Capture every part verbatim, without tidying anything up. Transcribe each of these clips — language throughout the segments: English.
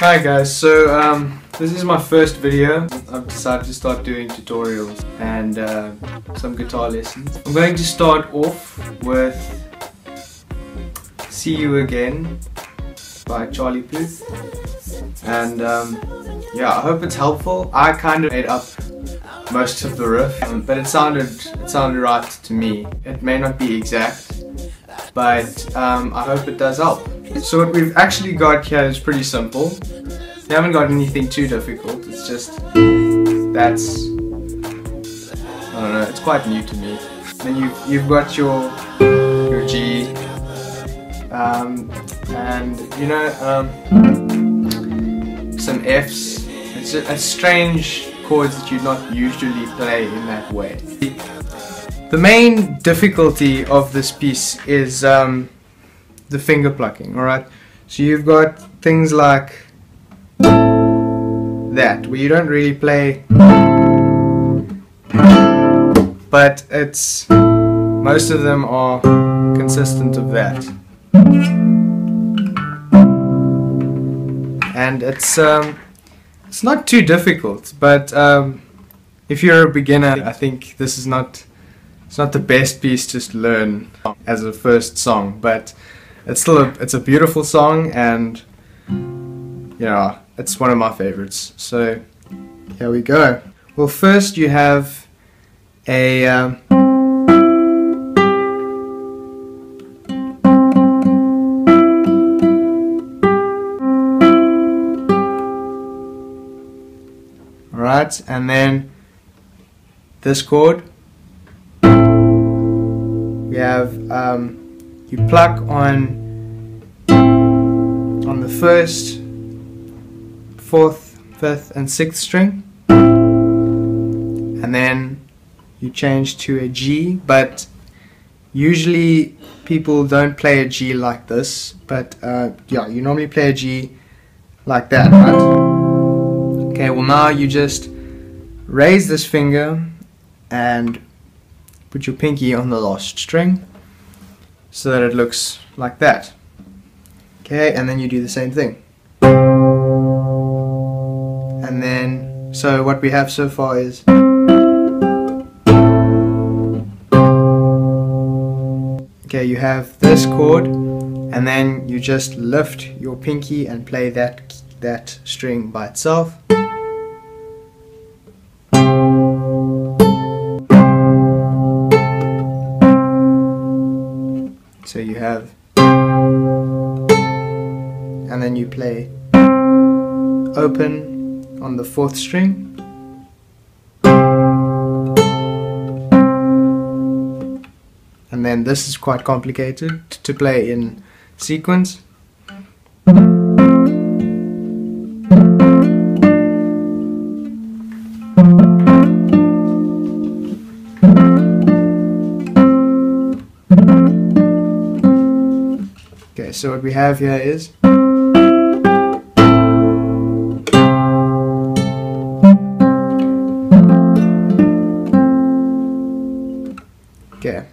Hi guys, so um, this is my first video. I've decided to start doing tutorials and uh, some guitar lessons. I'm going to start off with See You Again by Charlie Puth, and um, yeah, I hope it's helpful. I kind of made up most of the riff, um, but it sounded, it sounded right to me. It may not be exact, but um, I hope it does help. So what we've actually got here is pretty simple. We haven't got anything too difficult. It's just, that's, I don't know, it's quite new to me. Then you've, you've got your, your G, um, and you know, um, some Fs. It's a, a strange chords that you'd not usually play in that way. The main difficulty of this piece is um, the finger plucking, alright? So you've got things like that, where you don't really play, but it's, most of them are consistent of that. And it's, um, it's not too difficult, but um, if you're a beginner, I think this is not, it's not the best piece just learn as a first song, but it's still a, it's a beautiful song, and you know, it's one of my favorites. So here we go. Well, first you have a um, all right, and then this chord we have. Um, You pluck on on the first, fourth, fifth, and sixth string, and then you change to a G. But usually people don't play a G like this. But uh, yeah, you normally play a G like that, right? Okay. Well, now you just raise this finger and put your pinky on the last string, so that it looks like that. Okay, and then you do the same thing. And then, so what we have so far is, okay, you have this chord, and then you just lift your pinky and play that, that string by itself. So you have, and then you play open on the fourth string, and then this is quite complicated to play in sequence. So what we have here is, okay,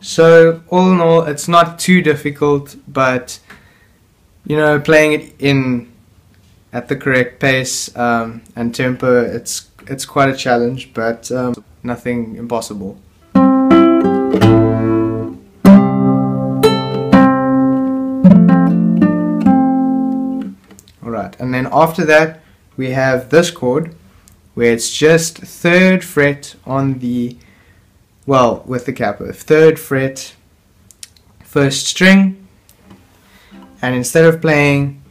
so all in all it's not too difficult, but you know, playing it in at the correct pace um, and tempo, it's it's quite a challenge, but um, nothing impossible. And then after that we have this chord where it's just third fret on the, well, with the capo, third fret, first string, and instead of playing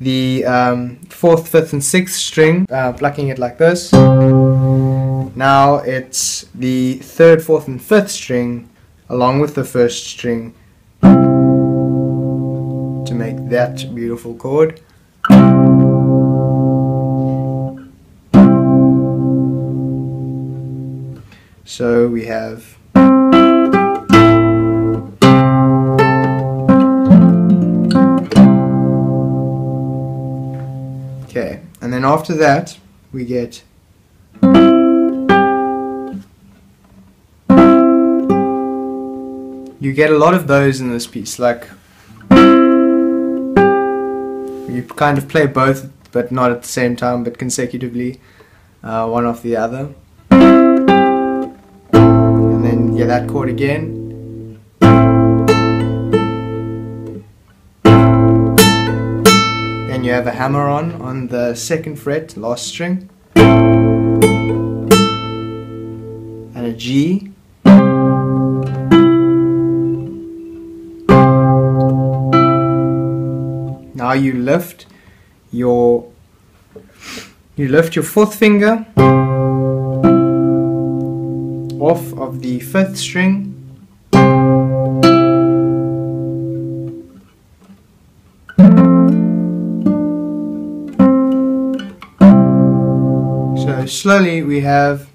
the um, fourth, fifth and sixth string, uh, plucking it like this, now it's the third, fourth and fifth string along with the first string to make that beautiful chord. So we have, okay, and then after that we get, you get a lot of those in this piece, like you kind of play both, but not at the same time, but consecutively, uh, one off the other. And then, yeah, that chord again. Then you have a hammer-on on the second fret, last string. And a G. Now you lift your you lift your fourth finger off of the fifth string, so slowly we have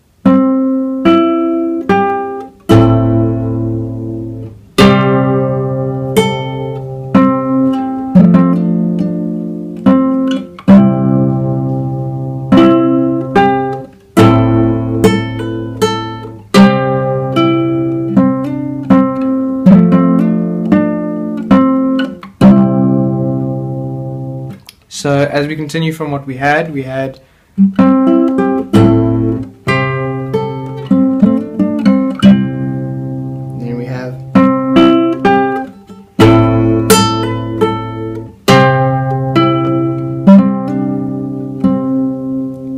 So as we continue from what we had, we had and then we have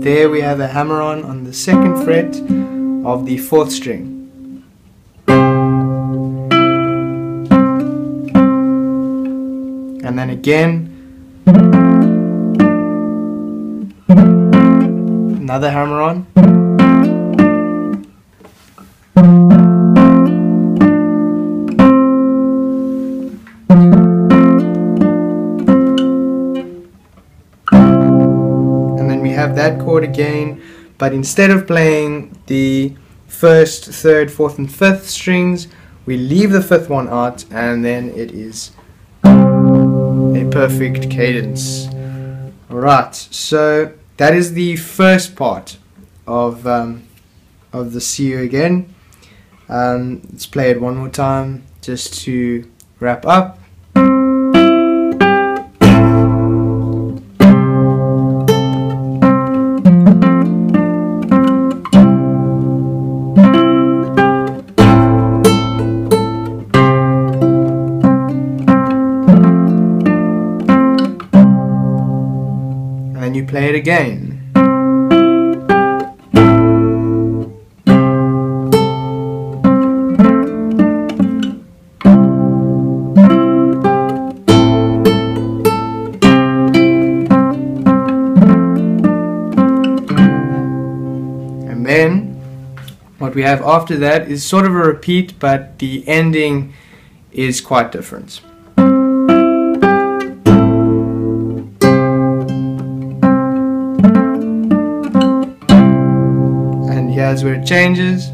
there we have a hammer-on on the second fret of the fourth string. And then again another hammer-on, and then we have that chord again, but instead of playing the first, third, fourth and fifth strings, we leave the fifth one out, and then it is a perfect cadence. Alright, so that is the first part of, um, of the See You Again. Um, let's play it one more time just to wrap up. And you play it again. And then what we have after that is sort of a repeat, but the ending is quite different. Here's where it changes.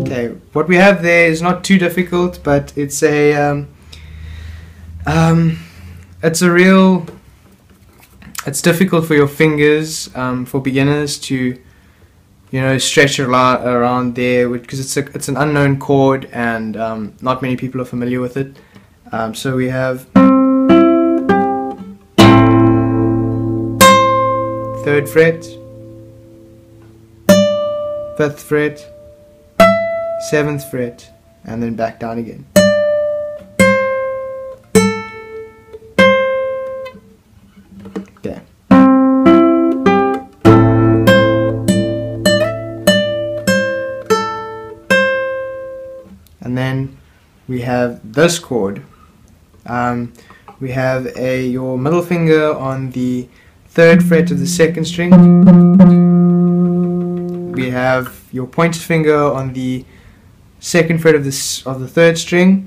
Okay, what we have there is not too difficult, but it's a um, um, it's a real it's difficult for your fingers, um, for beginners to, you know, stretch a lot around there, because it's a, it's an unknown chord, and um, not many people are familiar with it. Um, so we have third fret, fifth fret, seventh fret, and then back down again. And then we have this chord. Um, we have a your middle finger on the third fret of the second string. We have your pointer finger on the second fret of this of the third string,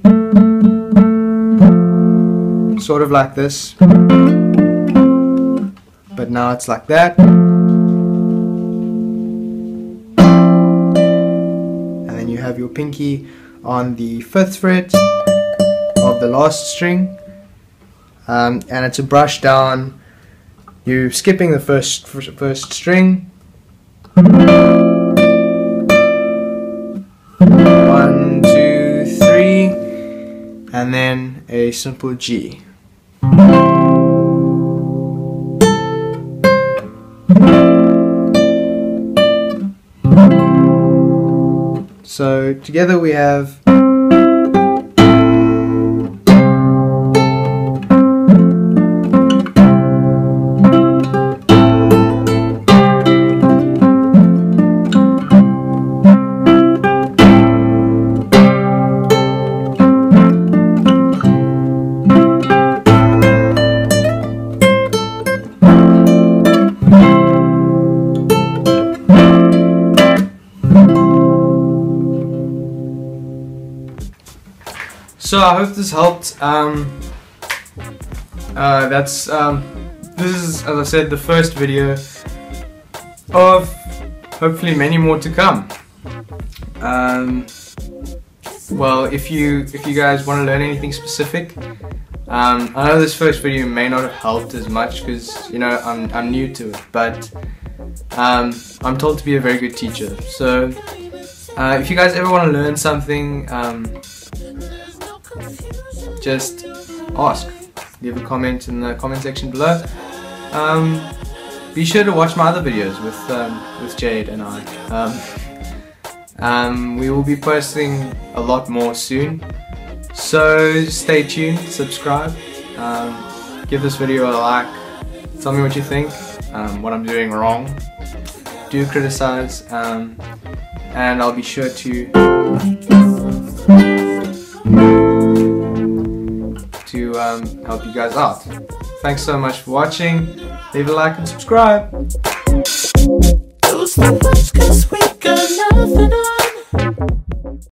sort of like this, but now it's like that. And then you have your pinky on the fifth fret of the last string, um, and it's a brush down. You're skipping the first first string, One, two, three, and then a simple G. So together we have So I hope this helped. Um, uh, that's um, this is, as I said, the first video of hopefully many more to come. Um, well, if you if you guys want to learn anything specific, um, I know this first video may not have helped as much because you know I'm I'm new to it, but um, I'm told to be a very good teacher. So uh, if you guys ever want to learn something. Um, Just ask. Leave a comment in the comment section below. Um, be sure to watch my other videos with um, with Jade and I. Um, um, we will be posting a lot more soon, so stay tuned. Subscribe. Um, give this video a like. Tell me what you think. Um, what I'm doing wrong. Do criticize, um, and I'll be sure to. to um, help you guys out. Thanks so much for watching. Leave a like and subscribe.